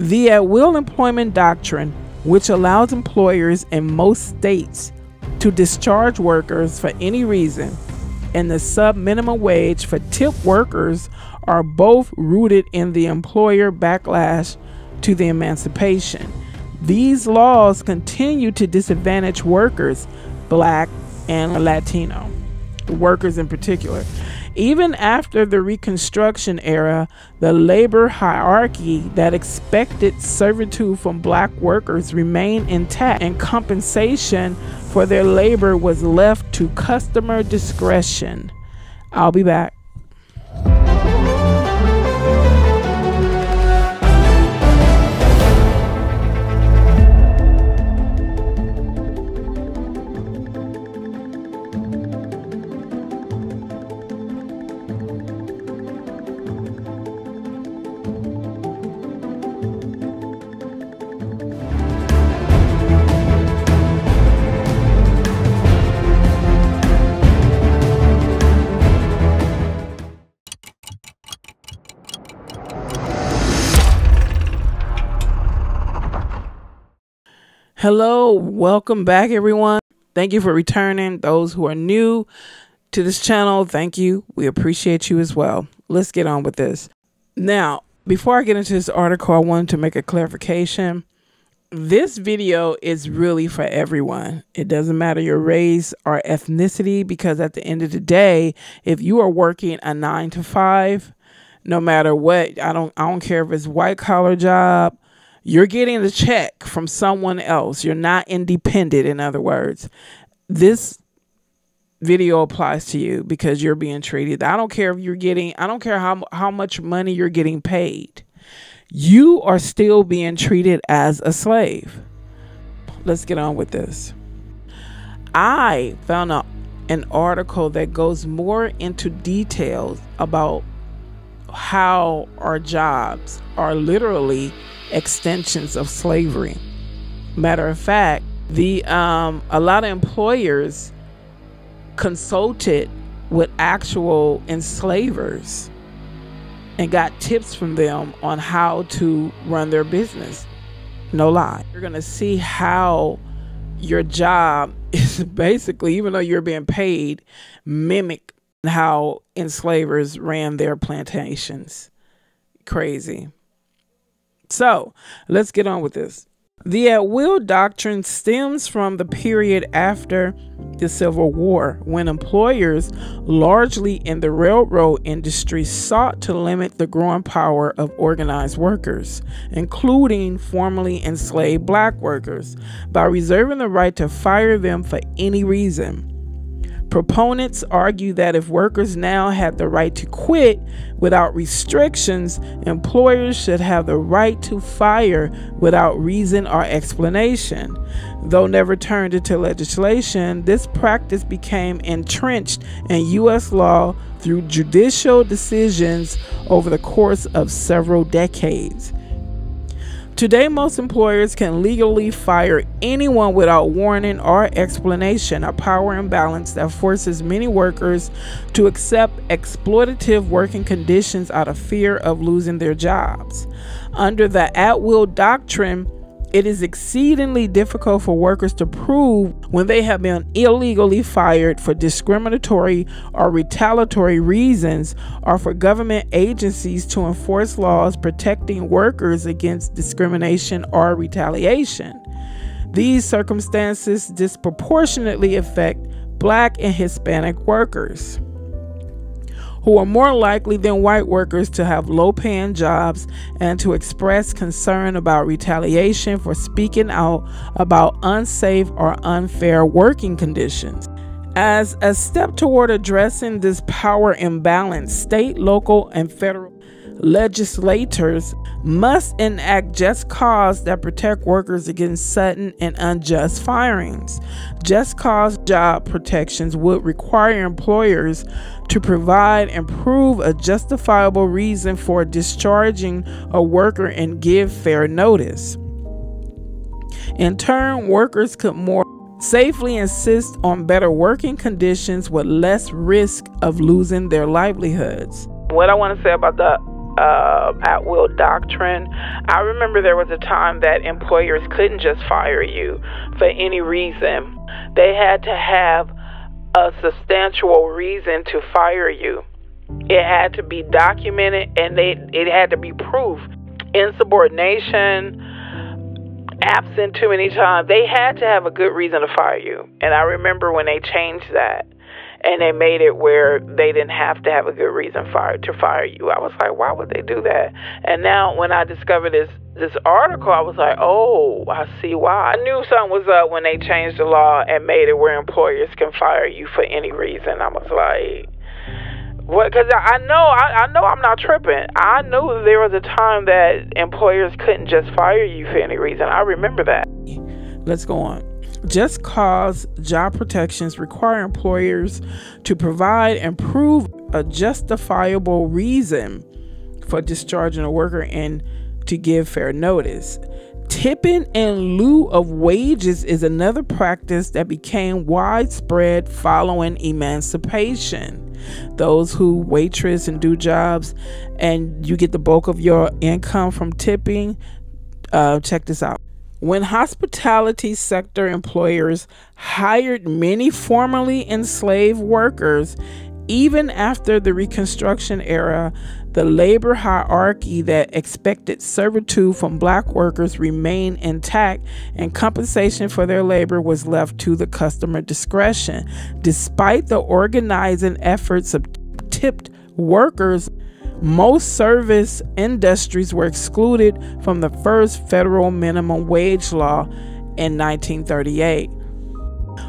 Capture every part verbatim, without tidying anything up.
The at-will employment doctrine, which allows employers in most states to discharge workers for any reason, and the sub-minimum wage for tip workers are both rooted in the employer backlash to the emancipation. These laws continue to disadvantage workers, Black and Latino workers in particular. Even after the Reconstruction era, the labor hierarchy that expected servitude from Black workers remained intact, and compensation for their labor was left to customer discretion. I'll be back. Hello, welcome back everyone. Thank you for returning. Those who are new to this channel, thank you. We appreciate you as well. Let's get on with this. Now, before I get into this article, I wanted to make a clarification. This video is really for everyone. It doesn't matter your race or ethnicity, because at the end of the day, if you are working a nine to five, no matter what, I don't I don't care if it's white collar job, you're getting the check from someone else. You're not independent, in other words. This video applies to you because you're being treated. I don't care if you're getting, I don't care how, how much money you're getting paid. You are still being treated as a slave. Let's get on with this. I found a, an article that goes more into details about how our jobs are literally extensions of slavery. Matter of fact, the um, a lot of employers consulted with actual enslavers and got tips from them on how to run their business. No lie. You're gonna see how your job is basically, even though you're being paid, mimic how enslavers ran their plantations. Crazy. So let's get on with this. The at-will doctrine stems from the period after the Civil War, when employers, largely in the railroad industry, sought to limit the growing power of organized workers, including formerly enslaved Black workers, by reserving the right to fire them for any reason. Proponents argue that if workers now had the right to quit without restrictions, employers should have the right to fire without reason or explanation. Though never turned into legislation, this practice became entrenched in U S law through judicial decisions over the course of several decades. Today, most employers can legally fire anyone without warning or explanation, a power imbalance that forces many workers to accept exploitative working conditions out of fear of losing their jobs. Under the at-will doctrine, it is exceedingly difficult for workers to prove when they have been illegally fired for discriminatory or retaliatory reasons, or for government agencies to enforce laws protecting workers against discrimination or retaliation. These circumstances disproportionately affect Black and Hispanic workers, who are more likely than white workers to have low-paying jobs and to express concern about retaliation for speaking out about unsafe or unfair working conditions. As a step toward addressing this power imbalance, state, local, and federal legislators must enact just cause that protect workers against sudden and unjust firings. Just cause job protections would require employers to provide and prove a justifiable reason for discharging a worker and give fair notice. In turn, workers could more safely insist on better working conditions with less risk of losing their livelihoods. What I want to say about the uh, at-will doctrine. I remember there was a time that employers couldn't just fire you for any reason. They had to have a substantial reason to fire you. It had to be documented, and they, it had to be proof. Insubordination, absent too many times. They had to have a good reason to fire you. And I remember when they changed that and they made it where they didn't have to have a good reason fire, to fire you. I was like, why would they do that? And now when I discovered this this article, I was like, oh, I see why. I knew something was up when they changed the law and made it where employers can fire you for any reason. I was like, what? Because I know, I, I know I'm not tripping. I knew there was a time that employers couldn't just fire you for any reason. I remember that. Let's go on. Just cause job protections require employers to provide and prove a justifiable reason for discharging a worker and to give fair notice. Tipping in lieu of wages is another practice that became widespread following emancipation. Those who waitress and do jobs and you get the bulk of your income from tipping. Uh, check this out. When hospitality sector employers hired many formerly enslaved workers, even after the Reconstruction era, the labor hierarchy that expected servitude from black workers remained intact, and compensation for their labor was left to the customer discretion. Despite the organizing efforts of tipped workers, most service industries were excluded from the first federal minimum wage law in nineteen thirty-eight.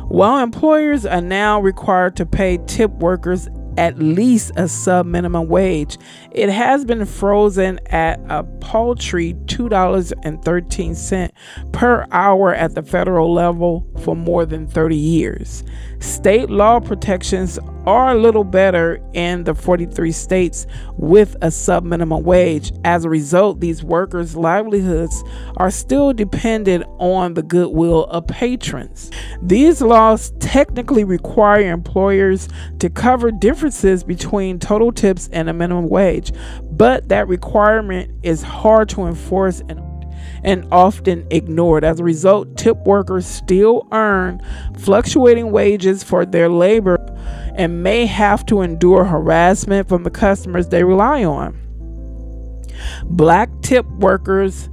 While employers are now required to pay tip workers at least a sub-minimum wage, it has been frozen at a paltry two dollars and thirteen cents per hour at the federal level for more than thirty years. State law protections are a little better in the forty-three states with a sub-minimum wage. As a result, these workers' livelihoods are still dependent on the goodwill of patrons. These laws technically require employers to cover differences between total tips and a minimum wage, but that requirement is hard to enforce and and often ignored. As a result, tip workers still earn fluctuating wages for their labor and may have to endure harassment from the customers they rely on. Black tip workers,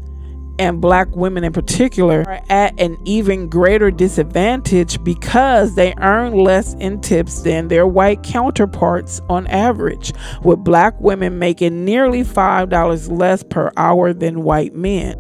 and black women in particular, are at an even greater disadvantage because they earn less in tips than their white counterparts on average, with black women making nearly five dollars less per hour than white men.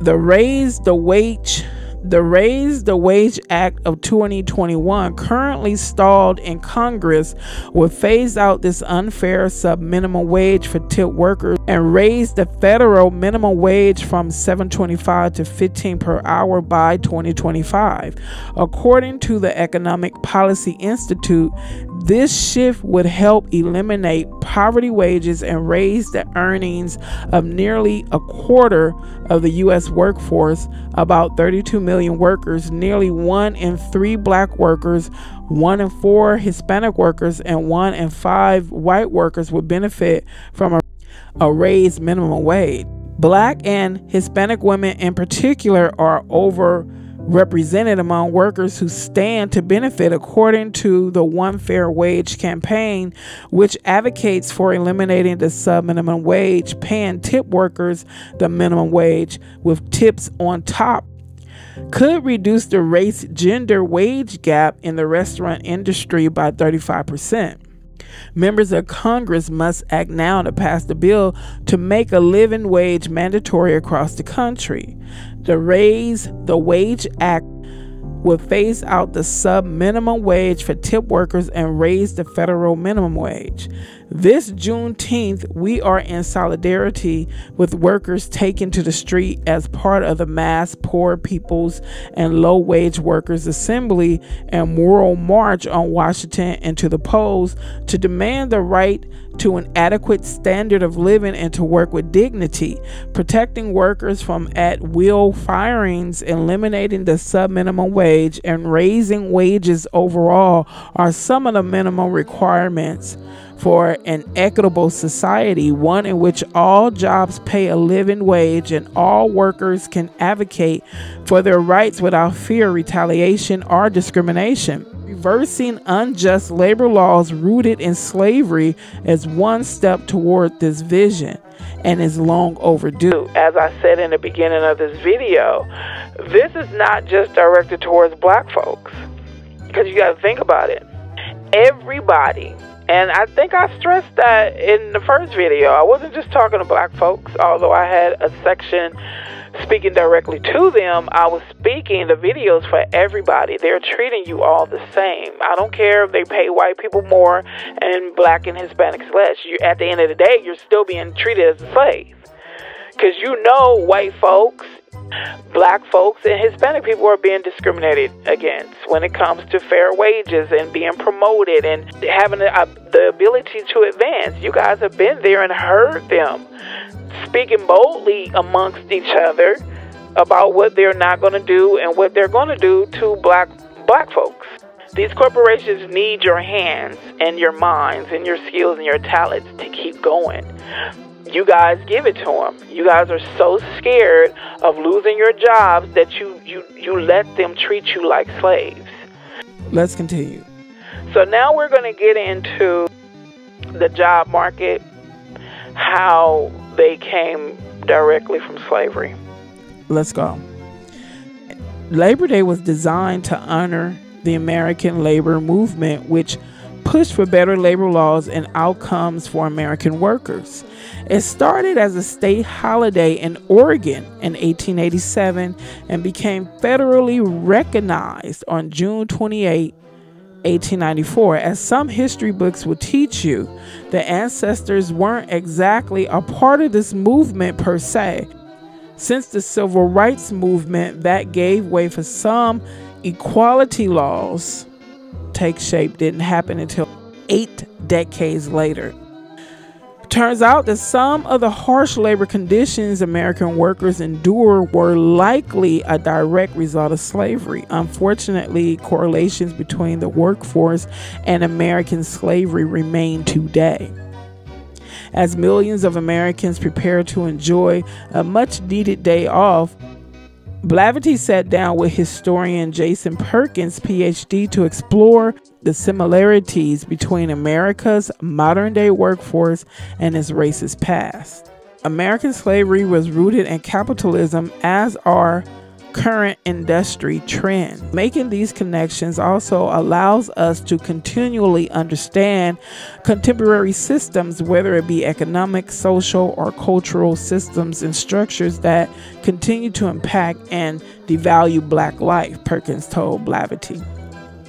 The Raise the Wage The Raise the Wage Act of twenty twenty-one, currently stalled in Congress, will phase out this unfair sub-minimum wage for tip workers and raise the federal minimum wage from seven twenty-five to fifteen dollars per hour by twenty twenty-five. According to the Economic Policy Institute, this shift would help eliminate poverty wages and raise the earnings of nearly a quarter of the U S workforce, about thirty-two million workers, nearly one in three black workers, one in four Hispanic workers, and one in five white workers would benefit from a, a raised minimum wage. Black and Hispanic women in particular are overrepresented among workers who stand to benefit, according to the One Fair Wage campaign, which advocates for eliminating the sub-minimum wage, paying tip workers the minimum wage with tips on top. Could reduce the race-gender wage gap in the restaurant industry by thirty-five percent. Members of Congress must act now to pass the bill to make a living wage mandatory across the country. The Raise the Wage Act will phase out the sub-minimum wage for tip workers and raise the federal minimum wage. This Juneteenth, we are in solidarity with workers taken to the street as part of the mass Poor People's and Low-Wage Workers Assembly and Moral March on Washington and to the polls to demand the right to an adequate standard of living and to work with dignity, protecting workers from at-will firings, eliminating the sub-minimum wage, and raising wages overall are some of the minimum requirements for an equitable society, one in which all jobs pay a living wage and all workers can advocate for their rights without fear, retaliation, or discrimination. Reversing unjust labor laws rooted in slavery is one step toward this vision and is long overdue. As I said in the beginning of this video, this is not just directed towards black folks, because you got to think about it. Everybody. And I think I stressed that in the first video. I wasn't just talking to black folks, although I had a section speaking directly to them. I was speaking the videos for everybody. They're treating you all the same. I don't care if they pay white people more and black and Hispanics less. You, at the end of the day, you're still being treated as a slave. Because you know white folks, black folks, and Hispanic people are being discriminated against when it comes to fair wages and being promoted and having the ability to advance. You guys have been there and heard them speaking boldly amongst each other about what they're not going to do and what they're going to do to black black folks. These corporations need your hands and your minds and your skills and your talents to keep going. You guys give it to them. You guys are so scared of losing your jobs that you, you, you let them treat you like slaves. Let's continue. So now we're going to get into the job market, how they came directly from slavery. Let's go. Labor Day was designed to honor the American labor movement, which push for better labor laws and outcomes for American workers. It started as a state holiday in Oregon in eighteen eighty-seven and became federally recognized on June twenty-eighth, eighteen ninety-four. As some history books will teach you, the ancestors weren't exactly a part of this movement per se. Since the Civil Rights Movement that gave way for some equality laws take shape didn't happen until eight decades later. Turns out that some of the harsh labor conditions American workers endure were likely a direct result of slavery. Unfortunately, correlations between the workforce and American slavery remain today. As millions of Americans prepare to enjoy a much-needed day off, Blavity sat down with historian Jason Perkins, P H D, to explore the similarities between America's modern-day workforce and its racist past. American slavery was rooted in capitalism, as are current industry trends. Making these connections also allows us to continually understand contemporary systems, whether it be economic, social, or cultural systems and structures that continue to impact and devalue black life, Perkins told Blavity.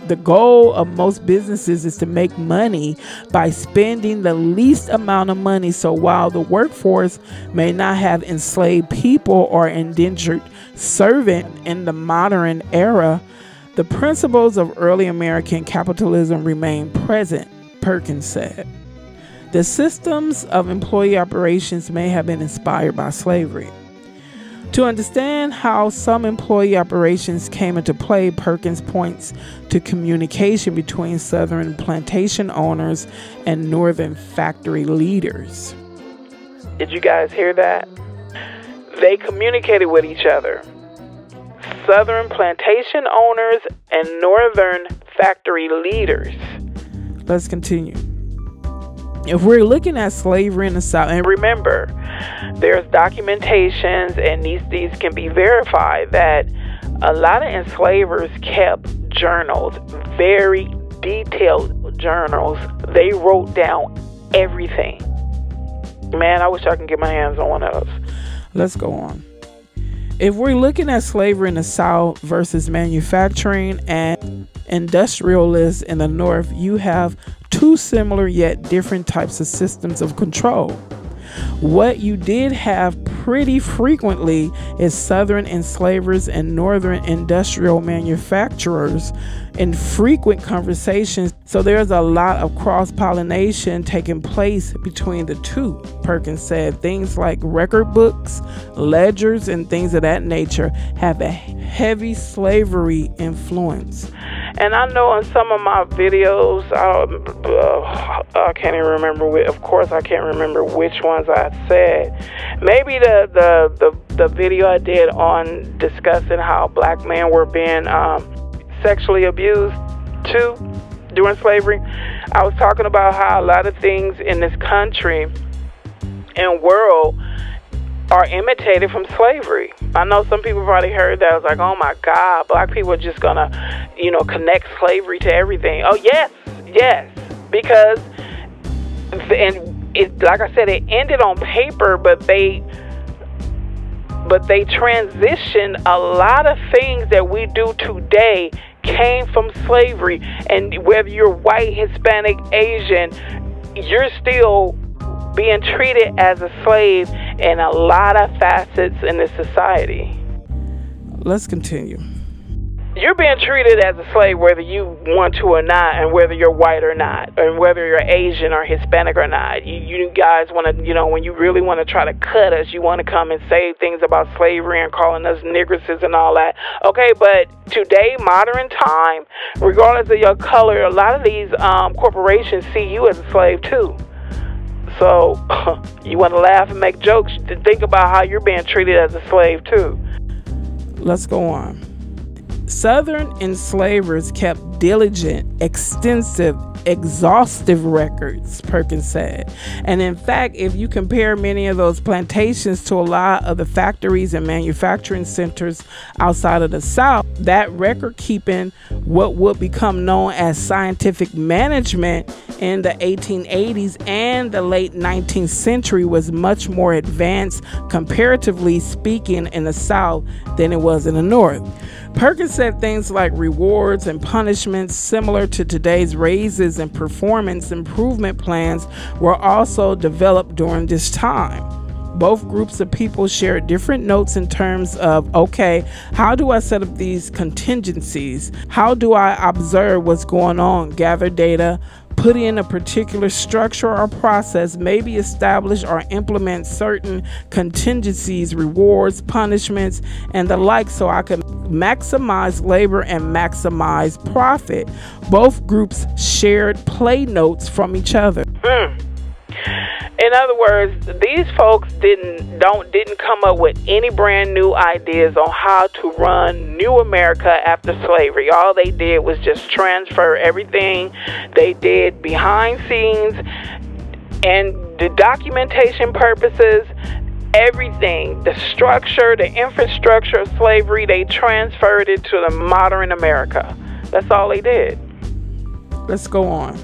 The goal of most businesses is to make money by spending the least amount of money. So while the workforce may not have enslaved people or indentured servants in the modern era, the principles of early American capitalism remain present, Perkins said. The systems of employee operations may have been inspired by slavery. To understand how some employee operations came into play, Perkins points to communication between Southern plantation owners and Northern factory leaders. Did you guys hear that? They communicated with each other. Southern plantation owners and Northern factory leaders. Let's continue. If we're looking at slavery in the South, and remember, there's documentations and these, these can be verified that a lot of enslavers kept journals, very detailed journals. They wrote down everything. Man, I wish I could get my hands on one of those. Let's go on. If we're looking at slavery in the South versus manufacturing and industrialists in the North, you have two similar yet different types of systems of control. What you did have pretty frequently is Southern enslavers and Northern industrial manufacturers in frequent conversations, so there's a lot of cross-pollination taking place between the two, Perkins said. Things like record books, ledgers, and things of that nature have a heavy slavery influence. And I know in some of my videos, I, uh, I can't even remember, which, of course I can't remember which ones I said. Maybe the, the, the, the video I did on discussing how black men were being um, sexually abused too during slavery. I was talking about how a lot of things in this country and world are imitated from slavery. I know some people probably heard that. I was like, oh my God, black people are just gonna, you know, connect slavery to everything. Oh yes, yes, because, and it, like I said, it ended on paper, but they, but they transitioned a lot of things that we do today came from slavery. And whether you're white, Hispanic, Asian, you're still being treated as a slave in a lot of facets in this society. Let's continue. You're being treated as a slave whether you want to or not, and whether you're white or not, and whether you're Asian or Hispanic or not. You, you guys want to, you know, when you really want to try to cut us, you want to come and say things about slavery and calling us niggeresses and all that. Okay, but today, modern time, regardless of your color, a lot of these um, corporations see you as a slave too. So, you want to laugh and make jokes, to think about how you're being treated as a slave too. Let's go on. Southern enslavers kept diligent, extensive, exhaustive records, Perkins said. And in fact, if you compare many of those plantations to a lot of the factories and manufacturing centers outside of the South, that record keeping, what would become known as scientific management in the eighteen eighties and the late nineteenth century, was much more advanced, comparatively speaking, in the South than it was in the North. Perkins said things like rewards and punishments similar to today's raises and performance improvement plans were also developed during this time. Both groups of people shared different notes in terms of, okay, how do I set up these contingencies? How do I observe what's going on, gather data, put in a particular structure or process, maybe establish or implement certain contingencies, rewards, punishments, and the like, so I can maximize labor and maximize profit. Both groups shared play notes from each other. Mm. In other words, these folks didn't don't didn't come up with any brand new ideas on how to run new America after slavery. All they did was just transfer everything they did behind scenes, and the documentation purposes, everything, the structure, the infrastructure of slavery, they transferred it to the modern America. That's all they did. Let's go on.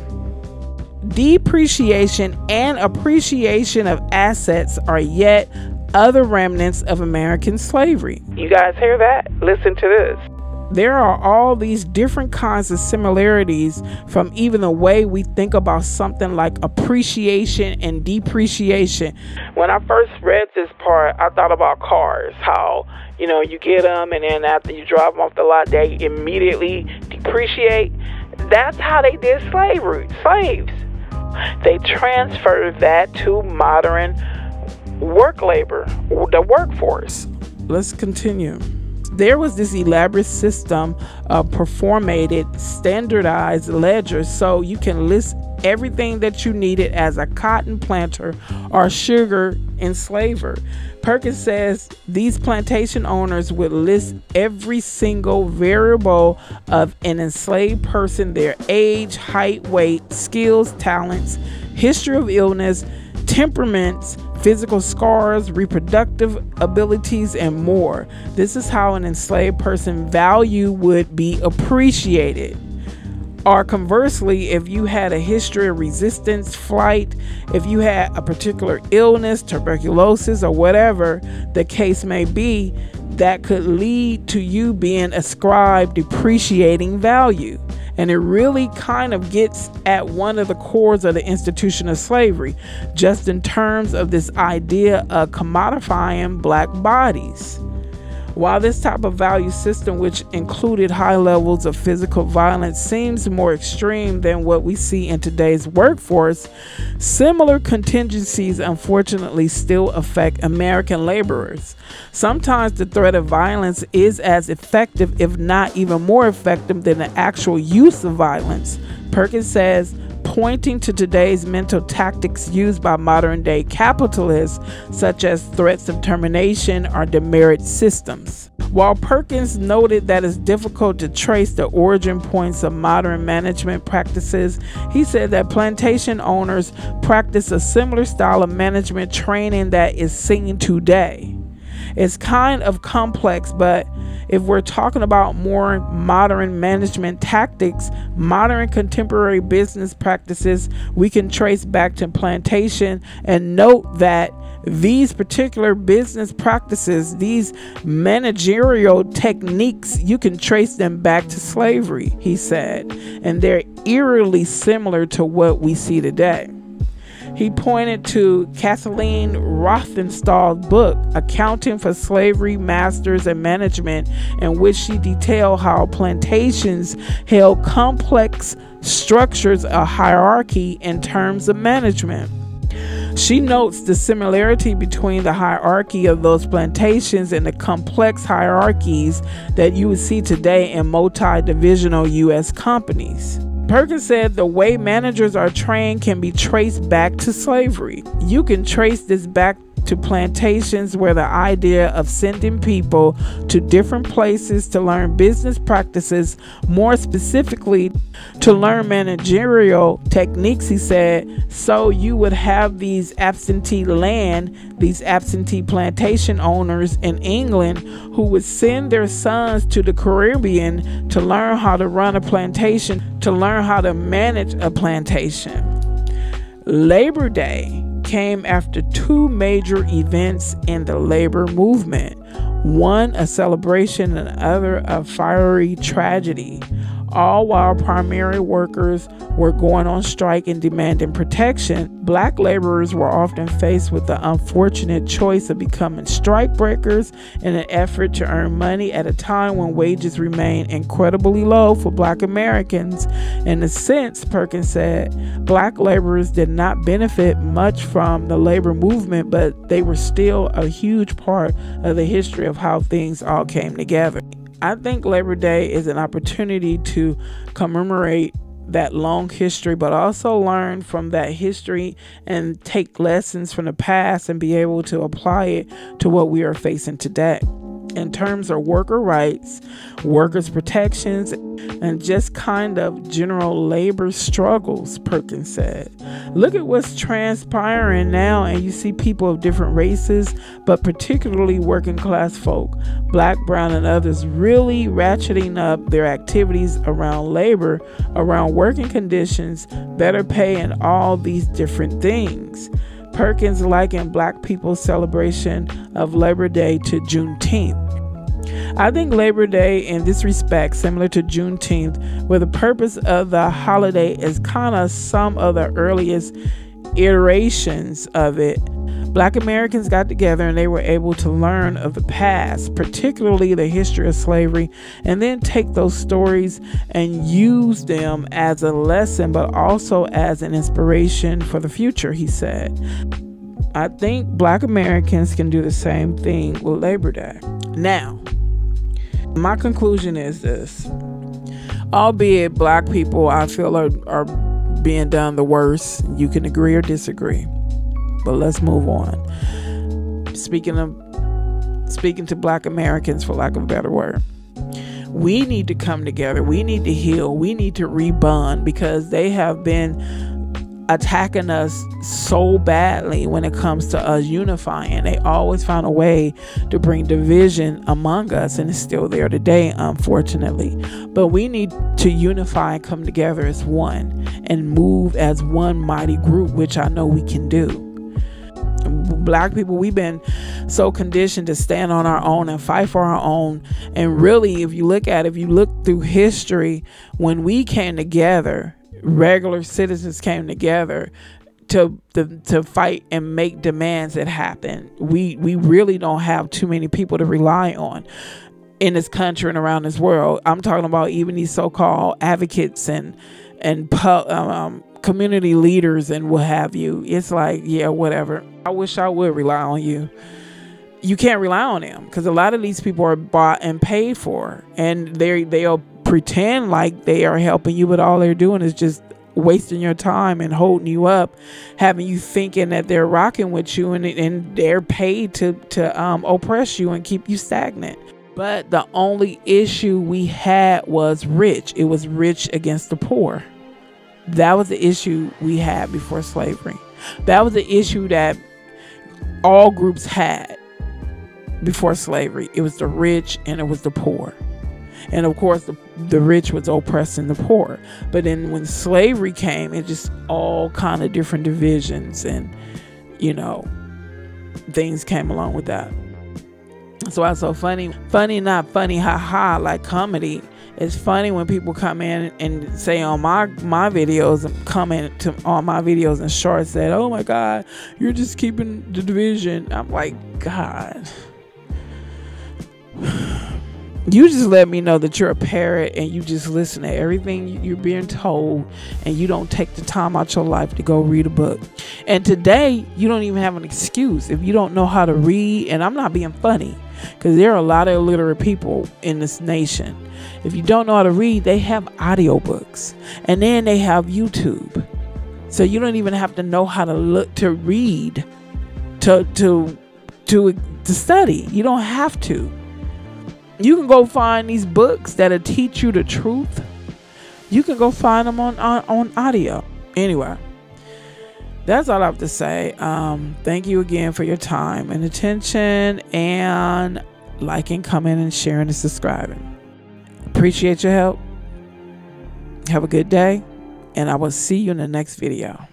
Depreciation and appreciation of assets are yet other remnants of American slavery. You guys hear that? Listen to this. There are all these different kinds of similarities from even the way we think about something like appreciation and depreciation. When I first read this part, I thought about cars, how, you know, you get them and then after you drive them off the lot, they immediately depreciate. That's how they did slavery, slaves. They transferred that to modern work labor, the workforce. Let's continue. There was this elaborate system of performated, standardized ledgers, so you can list everything that you needed as a cotton planter or sugar enslaver. Perkins says these plantation owners would list every single variable of an enslaved person: their age, height, weight, skills, talents, history of illness, temperaments, physical scars, reproductive abilities, and more. This is how an enslaved person's value would be appreciated. Or conversely, if you had a history of resistance, flight, if you had a particular illness, tuberculosis, or whatever the case may be, that could lead to you being ascribed depreciating value. And it really kind of gets at one of the cores of the institution of slavery, just in terms of this idea of commodifying black bodies. While this type of value system, which included high levels of physical violence, seems more extreme than what we see in today's workforce, similar contingencies unfortunately still affect American laborers. Sometimes the threat of violence is as effective, if not even more effective, than the actual use of violence, Perkins says, pointing to today's mental tactics used by modern-day capitalists, such as threats of termination or demerit systems. While Perkins noted that it's difficult to trace the origin points of modern management practices, he said that plantation owners practice a similar style of management training that is seen today. It's kind of complex, but if we're talking about more modern management tactics, modern contemporary business practices, we can trace back to plantation and note that these particular business practices, these managerial techniques, you can trace them back to slavery, he said, and they're eerily similar to what we see today. He pointed to Kathleen Rothenstal's book, Accounting for Slavery, Masters, and Management, in which she detailed how plantations held complex structures of hierarchy in terms of management. She notes the similarity between the hierarchy of those plantations and the complex hierarchies that you would see today in multi-divisional U S companies. Perkins said the way managers are trained can be traced back to slavery. You can trace this back to plantations, where the idea of sending people to different places to learn business practices, more specifically to learn managerial techniques, he said, so you would have these absentee land, these absentee plantation owners in England who would send their sons to the Caribbean to learn how to run a plantation, to learn how to manage a plantation. Labor Day came after two major events in the labor movement, one a celebration and the other a fiery tragedy, all while primary workers were going on strike and demanding protection. Black laborers were often faced with the unfortunate choice of becoming strikebreakers in an effort to earn money at a time when wages remain incredibly low for Black Americans. In a sense, Perkins said, Black laborers did not benefit much from the labor movement, but they were still a huge part of the history of how things all came together. I think Labor Day is an opportunity to commemorate that long history, but also learn from that history and take lessons from the past and be able to apply it to what we are facing today. In terms of worker rights, workers' protections, and just kind of general labor struggles, Perkins said. Look at what's transpiring now, and you see people of different races, but particularly working class folk, Black, brown, and others, really ratcheting up their activities around labor, around working conditions, better pay, and all these different things. Perkins likened Black people's celebration of Labor Day to Juneteenth. I think Labor Day in this respect, similar to Juneteenth, where the purpose of the holiday is kind of some of the earliest iterations of it. Black Americans got together and they were able to learn of the past, particularly the history of slavery, and then take those stories and use them as a lesson, but also as an inspiration for the future, he said. I think Black Americans can do the same thing with Labor Day. Now, my conclusion is this. Albeit Black people, I feel, are, are being done the worst. You can agree or disagree, but let's move on. Speaking of, speaking to Black Americans, for lack of a better word, we need to come together. We need to heal. We need to rebond, because they have been attacking us so badly when it comes to us unifying. They always found a way to bring division among us, and it's still there today, unfortunately. But we need to unify and come together as one and move as one mighty group, which I know we can do. Black people, we've been so conditioned to stand on our own and fight for our own. And really, if you look at it, if you look through history, when we came together, regular citizens came together to, to to fight and make demands that happen. We we really don't have too many people to rely on in this country and around this world. I'm talking about even these so-called advocates and and um, community leaders and what have you. It's like, yeah, whatever. I wish I would rely on you. You can't rely on them because a lot of these people are bought and paid for, and they they'll pretend like they are helping you, but all they're doing is just wasting your time and holding you up, having you thinking that they're rocking with you, and, and they're paid to, to um, oppress you and keep you stagnant. But the only issue we had was rich. It was rich against the poor. That was the issue we had before slavery. That was the issue that all groups had before slavery. It was the rich and it was the poor. And of course, the, the rich was oppressing the poor. But then when slavery came, it just all kind of different divisions and, you know, things came along with that. So that's so funny. Funny, not funny, haha, like comedy. It's funny when people come in and say on my, my videos, and comment to on my videos and shorts that, oh my God, you're just keeping the division. I'm like, God. You just let me know that you're a parrot and you just listen to everything you're being told and you don't take the time out your life to go read a book. And today, you don't even have an excuse if you don't know how to read. And I'm not being funny because there are a lot of illiterate people in this nation. If you don't know how to read, they have audiobooks and then they have YouTube. So you don't even have to know how to look to read, to, to, to, to study. You don't have to. You can go find these books that'll teach you the truth. You can go find them on, on, on audio. Anyway, that's all I have to say. Um, thank you again for your time and attention, and liking, commenting, and sharing and subscribing. Appreciate your help. Have a good day, and I will see you in the next video.